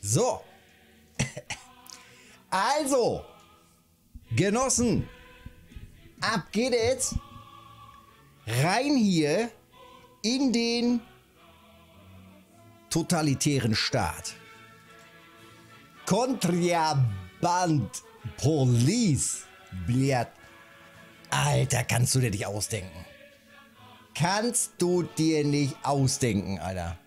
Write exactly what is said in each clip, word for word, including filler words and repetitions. So. Also, Genossen, ab geht es. Rein hier in den totalitären Staat. Contraband Police. Blatt. Alter, kannst du dir nicht ausdenken. Kannst du dir nicht ausdenken, Alter.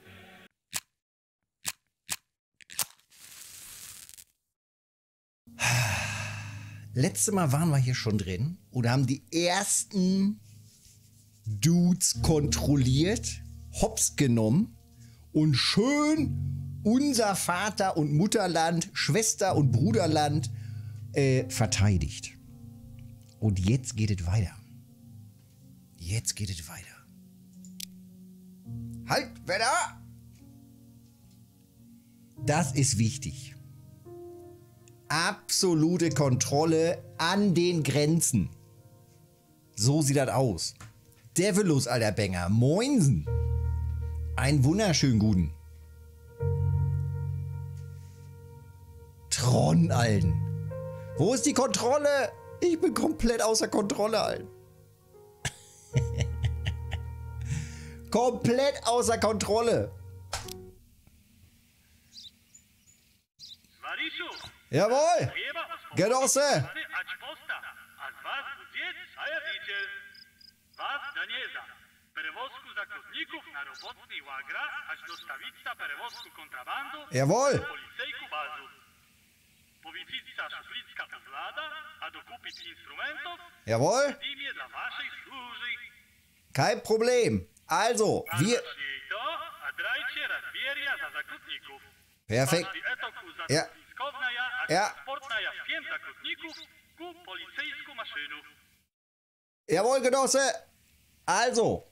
Letztes Mal waren wir hier schon drin und haben die ersten Dudes kontrolliert, hops genommen und schön unser Vater- und Mutterland, Schwester- und Bruderland äh, verteidigt. Und jetzt geht es weiter. Jetzt geht es weiter. Halt, Wetter! Das ist wichtig. Absolute Kontrolle an den Grenzen. So sieht das aus. Devilos, alter Banger. Moinsen. Einen wunderschönen guten. Tron, allen. Wo ist die Kontrolle? Ich bin komplett außer Kontrolle, allen. Komplett außer Kontrolle. Jawohl! Genosse! Jawohl! Jawohl! Kein Problem! Also, wir... Perfekt! Ja! Ja. Jawohl, Genosse. Also,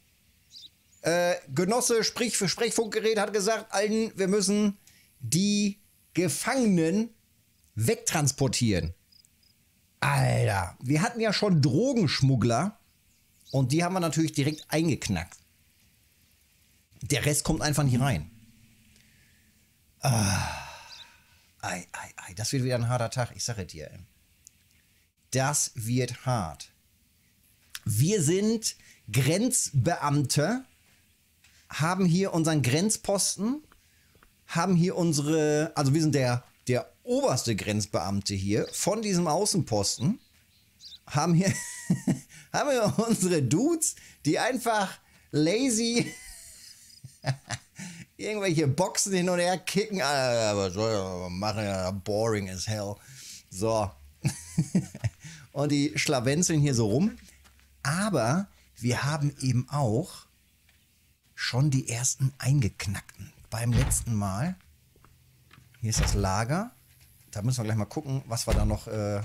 äh, Genosse, sprich für Sprechfunkgerät, hat gesagt, allen, wir müssen die Gefangenen wegtransportieren. Alter, wir hatten ja schon Drogenschmuggler und die haben wir natürlich direkt eingeknackt. Der Rest kommt einfach nicht rein. Ah. Ei, ei, ei, das wird wieder ein harter Tag, ich sage dir. Das wird hart. Wir sind Grenzbeamte, haben hier unseren Grenzposten, haben hier unsere, also wir sind der, der oberste Grenzbeamte hier von diesem Außenposten, haben hier, haben hier unsere Dudes, die einfach lazy... irgendwelche Boxen hin und her kicken, aber so machen ja boring as hell. So. Und die schlawenzeln hier so rum. Aber wir haben eben auch schon die ersten eingeknackten. Beim letzten Mal. Hier ist das Lager. Da müssen wir gleich mal gucken, was wir da noch äh,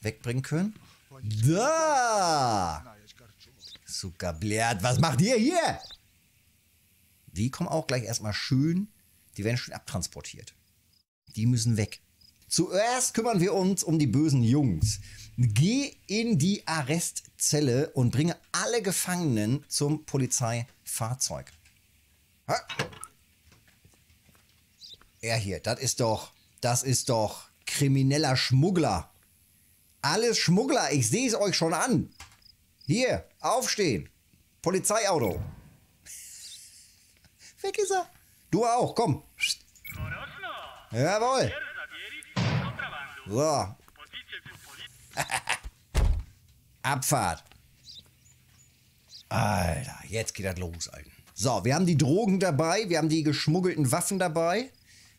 wegbringen können. Da! Zuckerblät, was macht ihr hier? Die kommen auch gleich erstmal schön, die werden schön abtransportiert. Die müssen weg. Zuerst kümmern wir uns um die bösen Jungs. Geh in die Arrestzelle und bringe alle Gefangenen zum Polizeifahrzeug. Ha? Er hier, das ist doch, das ist doch krimineller Schmuggler. Alles Schmuggler, ich sehe es euch schon an. Hier, aufstehen. Polizeiauto. Weg ist er. Du auch, komm. Psst. Jawohl. So. Abfahrt. Alter, jetzt geht das los, Alter. So, wir haben die Drogen dabei. Wir haben die geschmuggelten Waffen dabei.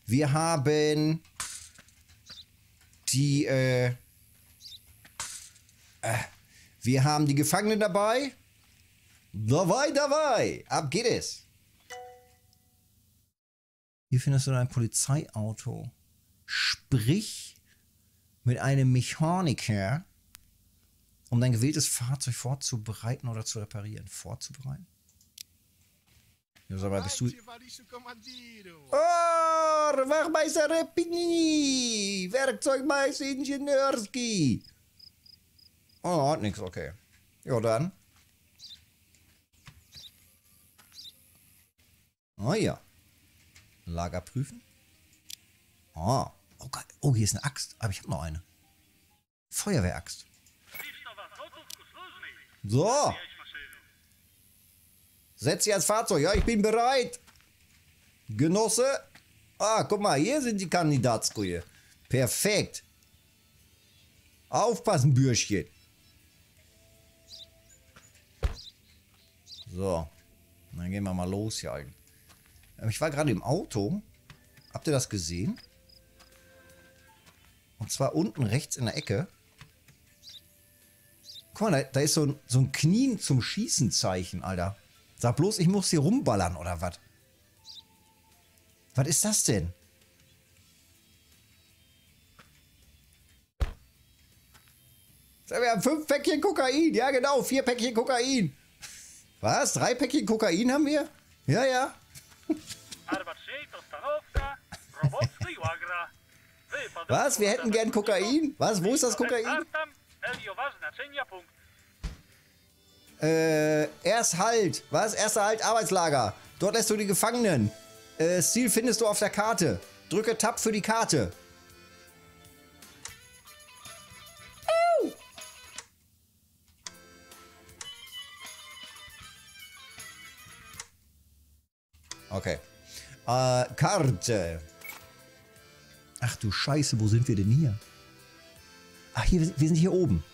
Wir haben die, äh, äh, wir haben die Gefangenen dabei. Dabei, dabei. Ab geht es. Hier findest du ein Polizeiauto. Sprich mit einem Mechaniker, um dein gewähltes Fahrzeug vorzubereiten oder zu reparieren. Vorzubereiten? Ja, sag mal, bist du... Oh, Wachmeister Repini! Werkzeugmeister Ingenieurski! Oh, hat nix, okay. Ja, dann. Oh ja. Lager prüfen. Oh, oh, geil. Oh, hier ist eine Axt. Aber ich habe noch eine. Feuerwehraxt. So. Setz dich ans Fahrzeug. Ja, ich bin bereit. Genosse. Ah, guck mal. Hier sind die Kandidatsbrühe. Perfekt. Aufpassen, Bürschchen. So. Dann gehen wir mal los hier eigentlich. Ich war gerade im Auto. Habt ihr das gesehen? Und zwar unten rechts in der Ecke. Guck mal, da, da ist so ein, so ein Knien zum Schießen-Zeichen, Alter. Sag bloß, ich muss hier rumballern, oder was? Was ist das denn? Wir haben fünf Päckchen Kokain. Ja, genau, vier Päckchen Kokain. Was? Drei Päckchen Kokain haben wir? Ja, ja. Was? Wir hätten gern Kokain? Was? Wo ist das Kokain? Äh, erst halt. Was? Erster Halt, Arbeitslager. Dort lässt du die Gefangenen. Äh, das Ziel findest du auf der Karte. Drücke Tab für die Karte. Okay. Äh, Karte. Ach du Scheiße, wo sind wir denn hier? Ach, hier, wir sind hier oben.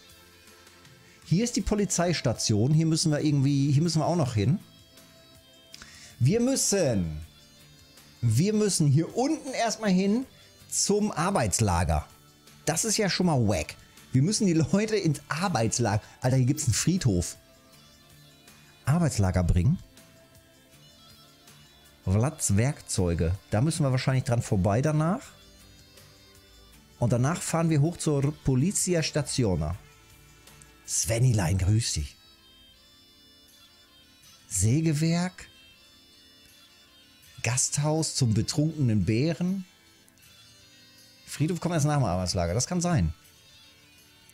Hier ist die Polizeistation. Hier müssen wir irgendwie, hier müssen wir auch noch hin. Wir müssen, wir müssen hier unten erstmal hin zum Arbeitslager. Das ist ja schon mal wack. Wir müssen die Leute ins Arbeitslager. Alter, hier gibt es einen Friedhof. Arbeitslager bringen. Vlad's Werkzeuge. Da müssen wir wahrscheinlich dran vorbei danach. Und danach fahren wir hoch zur Polizia Stationa. Svenilein, grüß dich. Sägewerk. Gasthaus zum betrunkenen Bären. Friedhof kommt erst nach dem Arbeitslager. Das kann sein.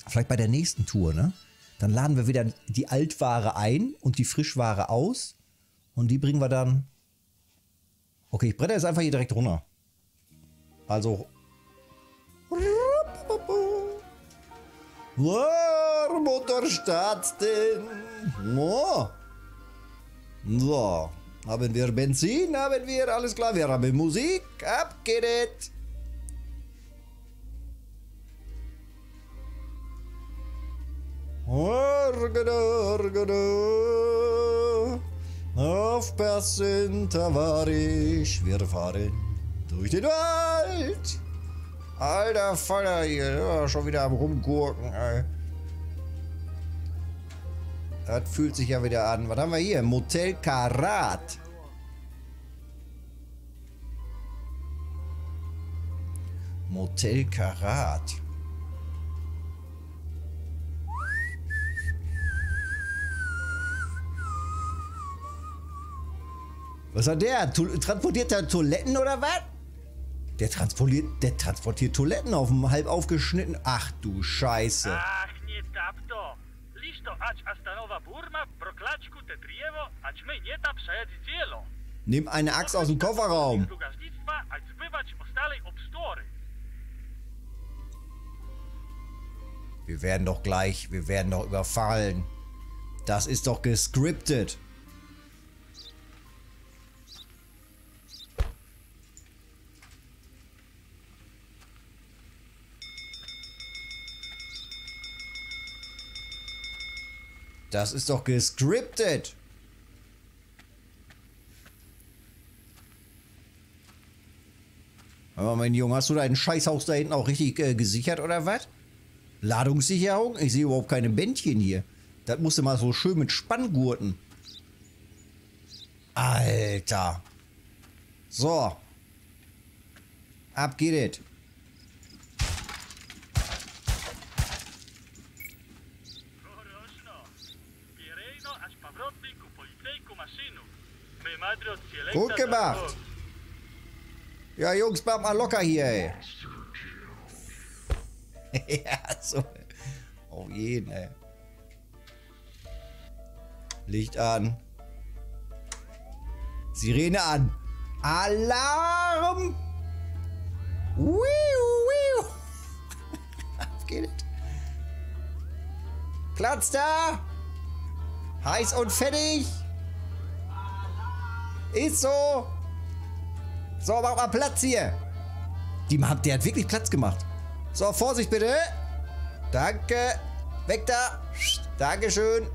Vielleicht bei der nächsten Tour, ne? Dann laden wir wieder die Altware ein und die Frischware aus. Und die bringen wir dann... Okay, ich bretter jetzt einfach hier direkt runter. Also. Oh. So. Haben wir Benzin? Haben wir alles klar? Wir haben Musik. Ab geht es. Aufpassen, da war ich. Wir fahren durch den Wald. Alter Vater hier. Ja, schon wieder am Rumgurken. Ey. Das fühlt sich ja wieder an. Was haben wir hier? Motel Karat. Motel Karat. Was hat der? Transportiert der Toiletten oder was? Der transportiert, der transportiert Toiletten auf dem halb aufgeschnitten. Ach du Scheiße. Ach, nie tapto. Listo, ach, Astanowa Burma, Proklaczku te driewo, ach, my nie tap przejedzie dzielo. Nimm eine Axt aus dem Kofferraum. Wir werden doch gleich, wir werden doch überfallen. Das ist doch gescriptet. Das ist doch gescriptet. Aber mein Junge, hast du dein Scheißhaus da hinten auch richtig äh, gesichert oder was? Ladungssicherung? Ich sehe überhaupt keine Bändchen hier. Das musst du mal so schön mit Spanngurten. Alter. So. Ab geht es. Gut gemacht. Ja, Jungs, bleib mal locker hier, ey. Ja, so. Auf jeden, ey. Licht an. Sirene an. Alarm! Wiu, wiu. Auf geht's. Platz da! Heiß und fettig! Ist so! So, mach mal Platz hier! Die, der hat wirklich Platz gemacht. So, Vorsicht bitte! Danke! Weg da! Dankeschön!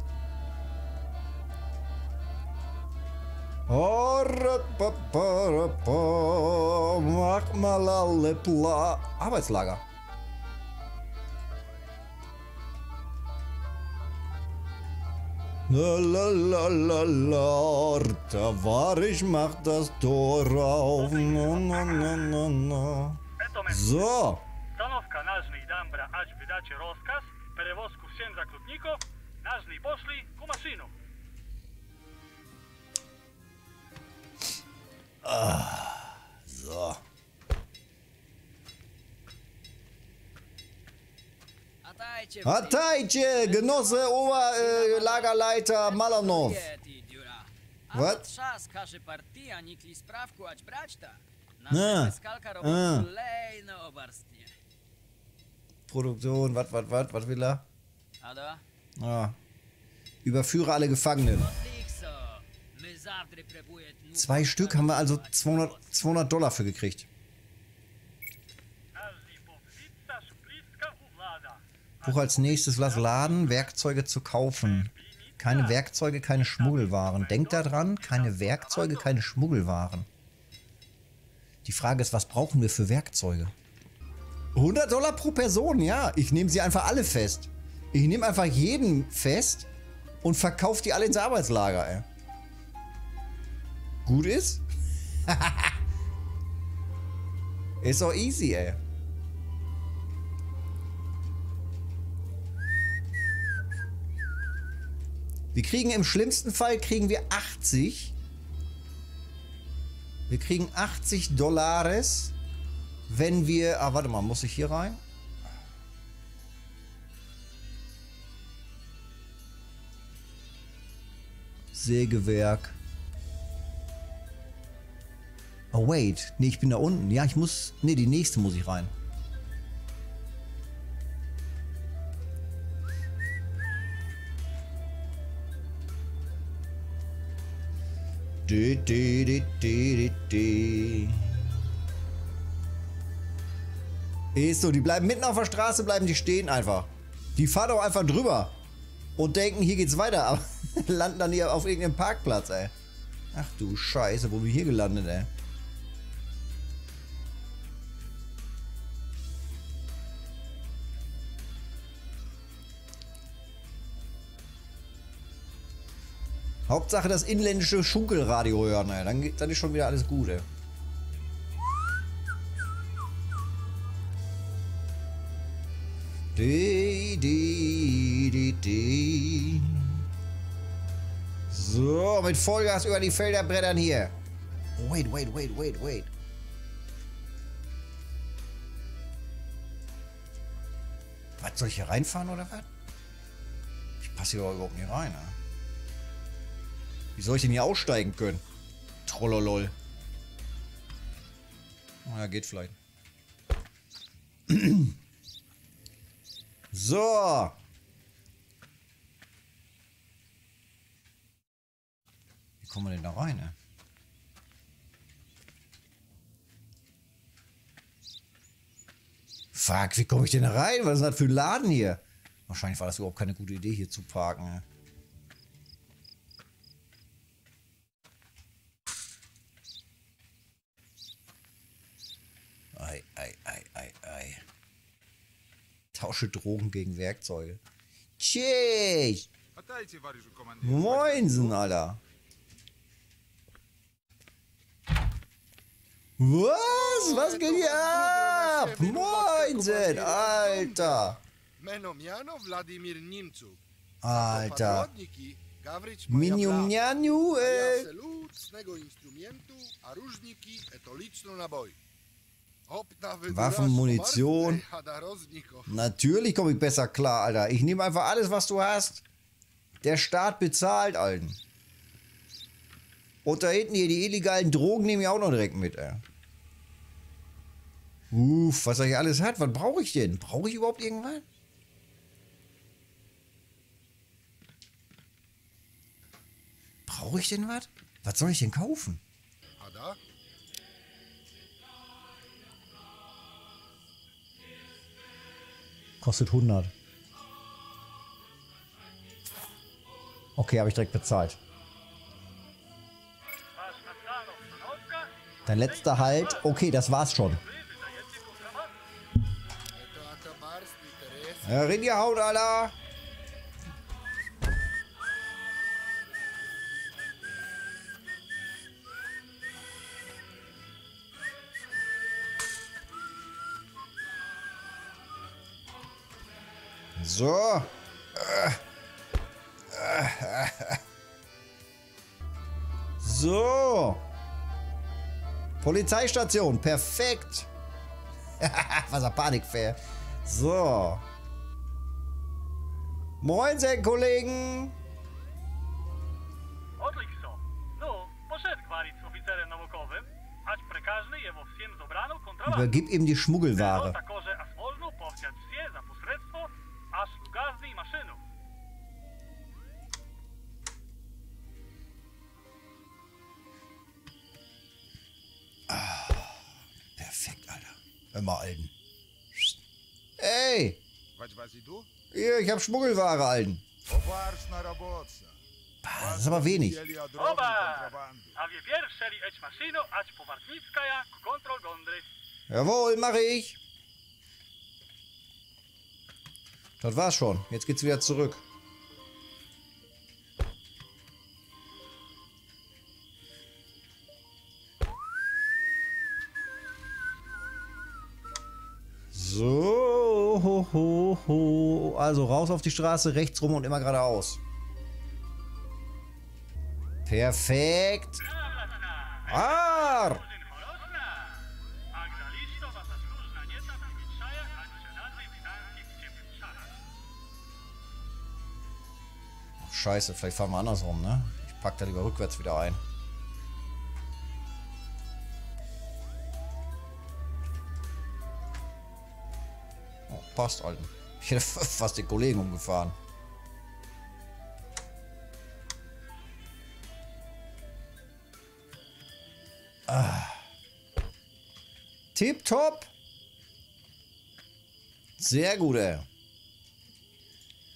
Mach mal alle Pla. Arbeitslager. Lalalala, da war ich, mach das Tor auf. Na, na, na, na, na. So. Ah, so. Atajce, Genosse, Oberlagerleiter äh, Malanov. Was? Na. Ah. Produktion, was, was, was, was will er? Ah. Überführe alle Gefangenen. Zwei Stück haben wir also zweihundert Dollar für gekriegt. Buch als nächstes, lass laden, Werkzeuge zu kaufen. Keine Werkzeuge, keine Schmuggelwaren. Denkt daran, keine Werkzeuge, keine Schmuggelwaren. Die Frage ist, was brauchen wir für Werkzeuge? hundert Dollar pro Person, ja. Ich nehme sie einfach alle fest. Ich nehme einfach jeden fest und verkaufe die alle ins Arbeitslager, ey. Gut ist? Ist doch easy, ey. Wir kriegen im schlimmsten Fall, kriegen wir achtzig. Wir kriegen achtzig Dollars, wenn wir... Ah, warte mal, muss ich hier rein? Sägewerk. Oh, wait. Nee, ich bin da unten. Ja, ich muss... Nee, die nächste muss ich rein. Die, die, die, die, die, die. Ist so, die bleiben mitten auf der Straße, bleiben die stehen einfach. Die fahren doch einfach drüber und denken, hier geht's weiter, aber landen dann hier auf irgendeinem Parkplatz, ey. Ach du Scheiße, wo bin ich hier gelandet, ey? Hauptsache das inländische Schunkelradio hören, ey. Dann, dann ist schon wieder alles gut, ey. Die, die, die, die. So, mit Vollgas über die Felder brettern hier. Wait, wait, wait, wait, wait. Was, soll ich hier reinfahren oder was? Ich passe hier überhaupt nicht rein, ey. Wie soll ich denn hier aussteigen können? Trollolol. Na ja, geht vielleicht. So. Wie kommen wir denn da rein, ne? Fuck, wie komme ich denn da rein? Was ist das für ein Laden hier? Wahrscheinlich war das überhaupt keine gute Idee, hier zu parken, ne? Ei, ei, ei, ei, ei. Tausche Drogen gegen Werkzeuge. Tschüss! Moinsen, Alter! Was? Was geht hier ab? Moinsen, Alter! Alter! Minumnianu, ey! Waffen, Munition. Natürlich komme ich besser klar, Alter. Ich nehme einfach alles, was du hast. Der Staat bezahlt, Alten. Und da hinten hier, die illegalen Drogen nehme ich auch noch direkt mit, ey. Uff, was er hier alles hat. Was brauche ich denn? Brauche ich überhaupt irgendwas? Brauche ich denn was? Was soll ich denn kaufen? Kostet hundert. Okay, habe ich direkt bezahlt. Dein letzter Halt. Okay, das war's schon. Rinja haut, Allah. So. So. Polizeistation. Perfekt. Was ein Panikfair. So. Moin, sehr Kollegen. Übergib ihm die Schmuggelware. Ah, perfekt, Alter. Hör mal, Alten. Ey! Was weiß ich, du? Hier, ich hab Schmuggelware, Alten. Das ist aber wenig. Jawohl, mache ich. Das war's schon. Jetzt geht's wieder zurück. So. Ho, ho, ho. Also raus auf die Straße, rechts rum und immer geradeaus. Perfekt. Ah! Scheiße, vielleicht fahren wir andersrum, ne? Ich pack da lieber rückwärts wieder ein. Oh, passt, Alten. Ich hätte fast den Kollegen umgefahren. Ah. Tipptopp! Sehr gut, ey.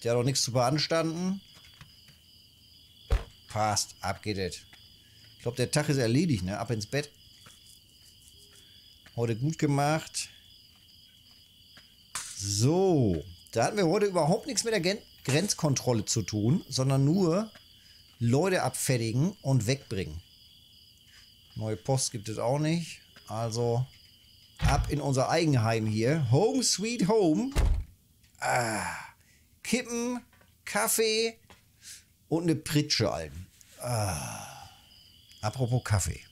Der hat doch nichts zu beanstanden. Passt, ab geht es. Ich glaube, der Tag ist erledigt, ne? Ab ins Bett. Heute gut gemacht. So, da hatten wir heute überhaupt nichts mit der Gen- Grenzkontrolle zu tun, sondern nur Leute abfertigen und wegbringen. Neue Post gibt es auch nicht. Also ab in unser Eigenheim hier. Home sweet home. Ah, Kippen, Kaffee und eine Pritsche, Alten. Ah. Apropos Kaffee.